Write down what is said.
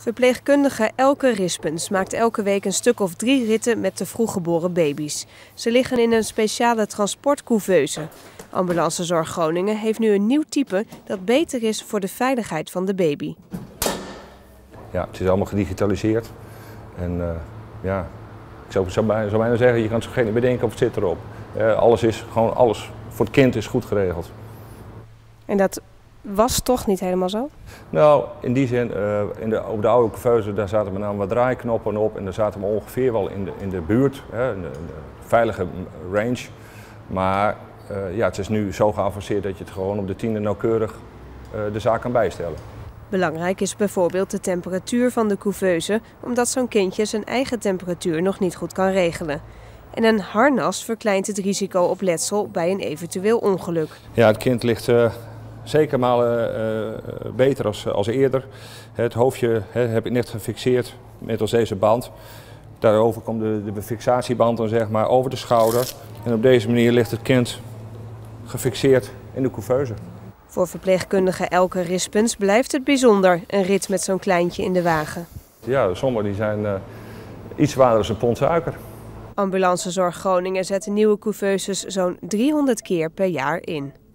Verpleegkundige Elke Rispens maakt elke week een stuk of 3 ritten met de vroeggeboren baby's. Ze liggen in een speciale transportcouveuze. Ambulancezorg Groningen heeft nu een nieuw type dat beter is voor de veiligheid van de baby. Ja, het is allemaal gedigitaliseerd. En ja, ik zou bijna zeggen, je kan zo geen bedenken of het zit erop. Alles voor het kind is goed geregeld. En dat was toch niet helemaal zo? Nou, in die zin, op de oude couveuse, daar zaten met name wat draaiknoppen op en daar zaten we ongeveer wel in de buurt, in de veilige range. Maar ja, het is nu zo geavanceerd dat je het gewoon op de tiende nauwkeurig de zaak kan bijstellen. Belangrijk is bijvoorbeeld de temperatuur van de couveuse, omdat zo'n kindje zijn eigen temperatuur nog niet goed kan regelen. En een harnas verkleint het risico op letsel bij een eventueel ongeluk. Ja, het kind ligt zeker malen beter als eerder. Het hoofdje heb ik net gefixeerd met als deze band. Daarover komt de fixatieband dan, zeg maar, over de schouder. En op deze manier ligt het kind gefixeerd in de couveuse. Voor verpleegkundige Elke Rispens blijft het bijzonder, een rit met zo'n kleintje in de wagen. Ja, sommigen zijn iets zwaarder dan een pond suiker. Ambulancezorg Groningen zet de nieuwe couveuses zo'n 300 keer per jaar in.